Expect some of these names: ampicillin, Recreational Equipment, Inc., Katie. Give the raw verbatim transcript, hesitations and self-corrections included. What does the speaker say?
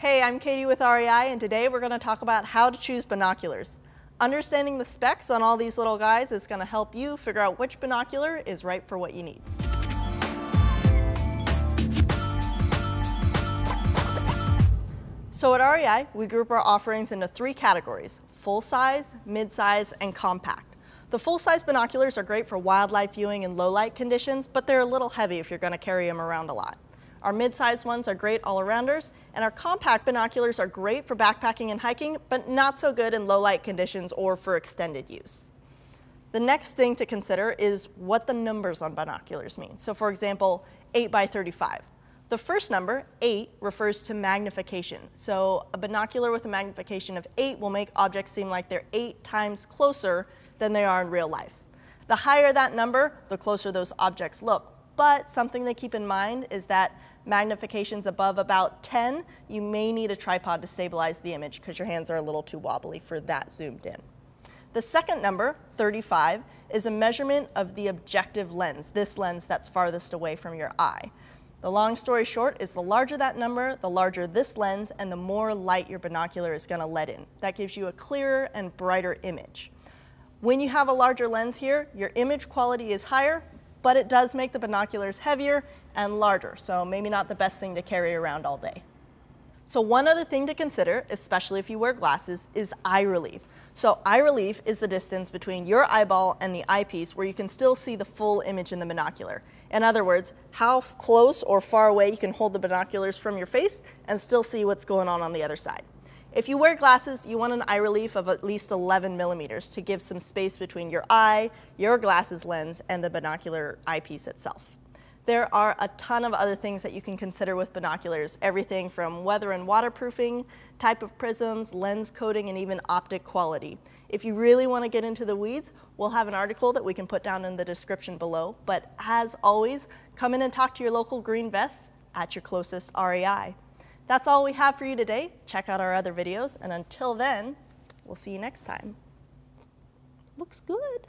Hey, I'm Katie with R E I, and today we're going to talk about how to choose binoculars. Understanding the specs on all these little guys is going to help you figure out which binocular is right for what you need. So at R E I, we group our offerings into three categories: full-size, mid-size, and compact. The full-size binoculars are great for wildlife viewing in low-light conditions, but they're a little heavy if you're going to carry them around a lot. Our mid-size ones are great all-arounders, and our compact binoculars are great for backpacking and hiking, but not so good in low-light conditions or for extended use. The next thing to consider is what the numbers on binoculars mean. So for example, eight by thirty-five. The first number, eight, refers to magnification. So a binocular with a magnification of eight will make objects seem like they're eight times closer than they are in real life. The higher that number, the closer those objects look. But something to keep in mind is that magnifications above about ten, you may need a tripod to stabilize the image because your hands are a little too wobbly for that zoomed in. The second number, thirty-five, is a measurement of the objective lens, this lens that's farthest away from your eye. The long story short is the larger that number, the larger this lens, and the more light your binocular is going to let in. That gives you a clearer and brighter image. When you have a larger lens here, your image quality is higher, but it does make the binoculars heavier and larger, so maybe not the best thing to carry around all day. So one other thing to consider, especially if you wear glasses, is eye relief. So eye relief is the distance between your eyeball and the eyepiece where you can still see the full image in the binocular. In other words, how close or far away you can hold the binoculars from your face and still see what's going on on the other side. If you wear glasses, you want an eye relief of at least eleven millimeters to give some space between your eye, your glasses lens, and the binocular eyepiece itself. There are a ton of other things that you can consider with binoculars, everything from weather and waterproofing, type of prisms, lens coating, and even optic quality. If you really want to get into the weeds, we'll have an article that we can put down in the description below. But as always, come in and talk to your local green vests at your closest R E I. That's all we have for you today. Check out our other videos, and until then, we'll see you next time. Looks good.